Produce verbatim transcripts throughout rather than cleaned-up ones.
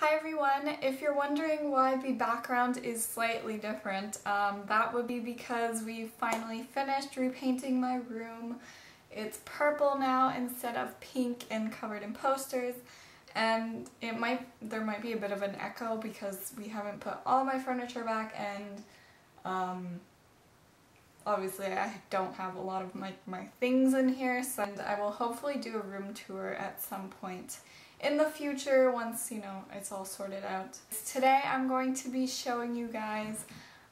Hi everyone, if you're wondering why the background is slightly different, um, that would be because we finally finished repainting my room. It's purple now instead of pink and covered in posters, and it might there might be a bit of an echo because we haven't put all my furniture back, and um, obviously I don't have a lot of my, my things in here, so and I will hopefully do a room tour at some point in the future, once, you know, it's all sorted out. Today I'm going to be showing you guys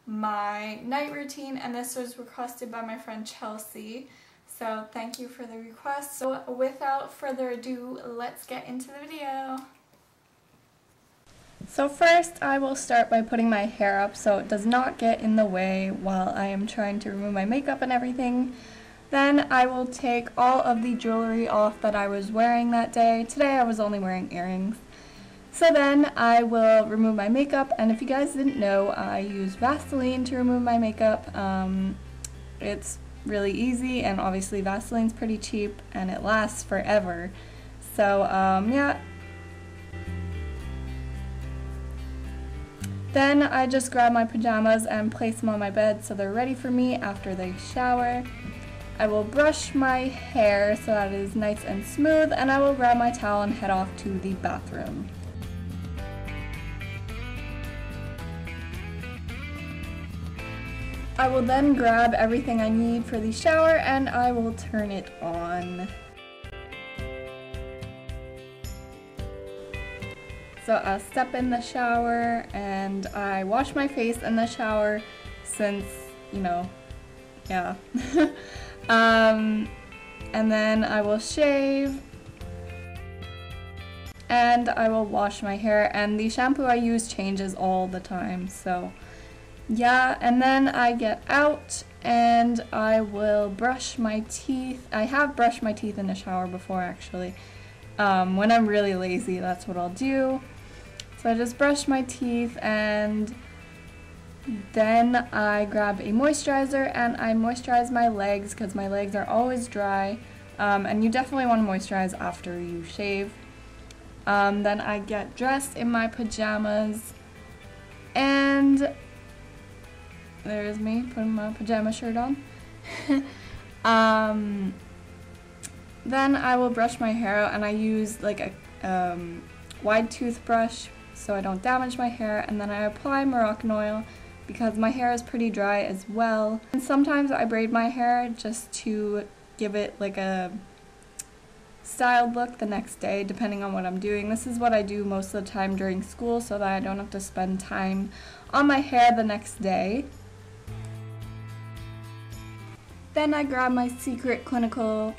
my night routine, and this was requested by my friend Chelsea, so thank you for the request. So without further ado, let's get into the video. So first I will start by putting my hair up so it does not get in the way while I am trying to remove my makeup and everything. Then I will take all of the jewelry off that I was wearing that day. Today I was only wearing earrings. So then I will remove my makeup, and if you guys didn't know, I use Vaseline to remove my makeup. Um, it's really easy, and obviously Vaseline's pretty cheap and it lasts forever. So um, yeah. Then I just grab my pajamas and place them on my bed so they're ready for me after they shower. I will brush my hair so that it is nice and smooth, and I will grab my towel and head off to the bathroom. I will then grab everything I need for the shower and I will turn it on. So I'll step in the shower and I wash my face in the shower since, you know, yeah. Um, and then I will shave, and I will wash my hair, and the shampoo I use changes all the time, so yeah. And then I get out and I will brush my teeth. I have brushed my teeth in the shower before, actually. Um, when I'm really lazy, that's what I'll do. So I just brush my teeth, and then I grab a moisturizer and I moisturize my legs because my legs are always dry, um, and you definitely want to moisturize after you shave. Um, then I get dressed in my pajamas, and there's me putting my pajama shirt on. um, then I will brush my hair out, and I use like a um, wide toothbrush so I don't damage my hair, and then I apply Moroccan oil because my hair is pretty dry as well. And sometimes I braid my hair just to give it like a styled look the next day, depending on what I'm doing. This is what I do most of the time during school so that I don't have to spend time on my hair the next day. Then I grab my Secret Clinical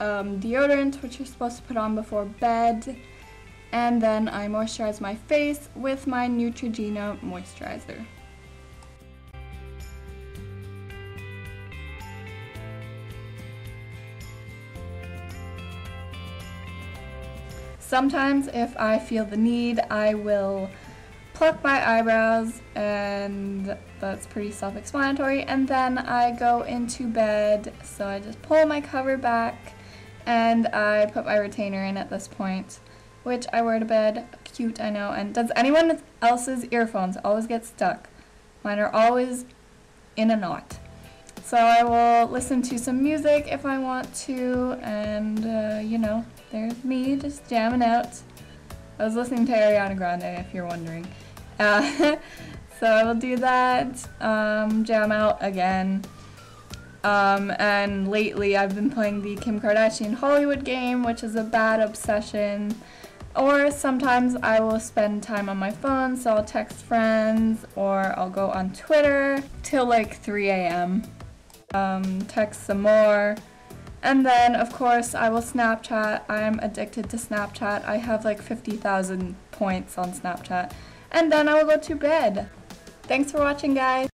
um, deodorant, which you're supposed to put on before bed, and then I moisturize my face with my Neutrogena moisturizer. Sometimes, if I feel the need, I will pluck my eyebrows, and that's pretty self-explanatory, and then I go into bed, so I just pull my cover back, and I put my retainer in at this point, which I wear to bed. Cute, I know. And does anyone else's earphones always get stuck? Mine are always in a knot. So I will listen to some music if I want to, and uh, you know, there's me just jamming out. I was listening to Ariana Grande, if you're wondering. Uh, so I will do that, um, jam out again. Um, and lately I've been playing the Kim Kardashian Hollywood game, which is a bad obsession. Or sometimes I will spend time on my phone, so I'll text friends, or I'll go on Twitter till like three A M Um, text some more, and then of course I will Snapchat. I'm addicted to Snapchat. I have like fifty thousand points on Snapchat. And then I will go to bed. Thanks for watching, guys.